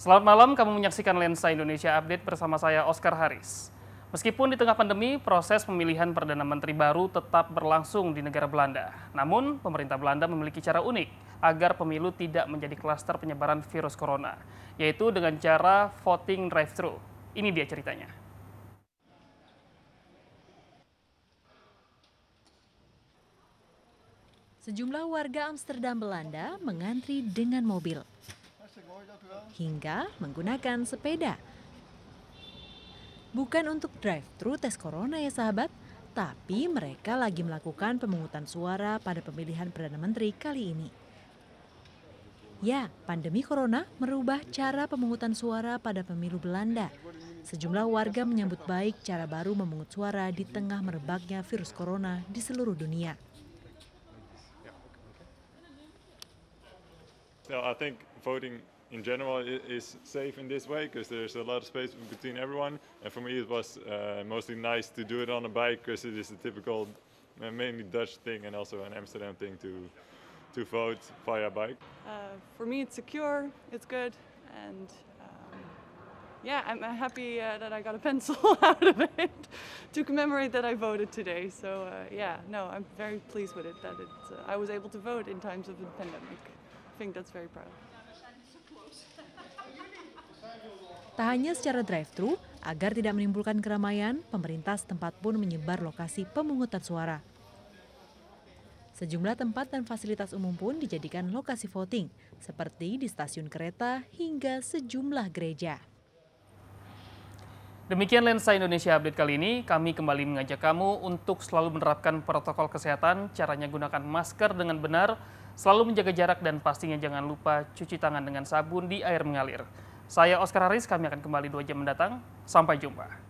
Selamat malam, kamu menyaksikan Lensa Indonesia Update bersama saya Oscar Haris. Meskipun di tengah pandemi, proses pemilihan Perdana Menteri baru tetap berlangsung di negara Belanda. Namun, pemerintah Belanda memiliki cara unik agar pemilu tidak menjadi klaster penyebaran virus corona, yaitu dengan cara voting drive-thru. Ini dia ceritanya. Sejumlah warga Amsterdam, Belanda mengantri dengan mobil hingga menggunakan sepeda. Bukan untuk drive-thru tes corona ya sahabat, tapi mereka lagi melakukan pemungutan suara pada pemilihan Perdana Menteri kali ini. Ya, pandemi corona merubah cara pemungutan suara pada pemilu Belanda. Sejumlah warga menyambut baik cara baru memungut suara di tengah merebaknya virus corona di seluruh dunia. So I think voting in general is safe in this way because there's a lot of space between everyone, and for me it was mostly nice to do it on a bike because it is a typical mainly Dutch thing and also an Amsterdam thing to vote via bike. For me it's secure, it's good, and yeah, I'm happy that I got a pencil out of it to commemorate that I voted today. So yeah, no, I'm very pleased with it that I was able to vote in times of the pandemic. Tak hanya secara drive-thru, agar tidak menimbulkan keramaian, pemerintah setempat pun menyebar lokasi pemungutan suara. Sejumlah tempat dan fasilitas umum pun dijadikan lokasi voting, seperti di stasiun kereta hingga sejumlah gereja. Demikian Lensa Indonesia Update kali ini. Kami kembali mengajak kamu untuk selalu menerapkan protokol kesehatan, caranya gunakan masker dengan benar, selalu menjaga jarak, dan pastinya jangan lupa cuci tangan dengan sabun di air mengalir. Saya Oscar Haris, kami akan kembali 2 jam mendatang. Sampai jumpa.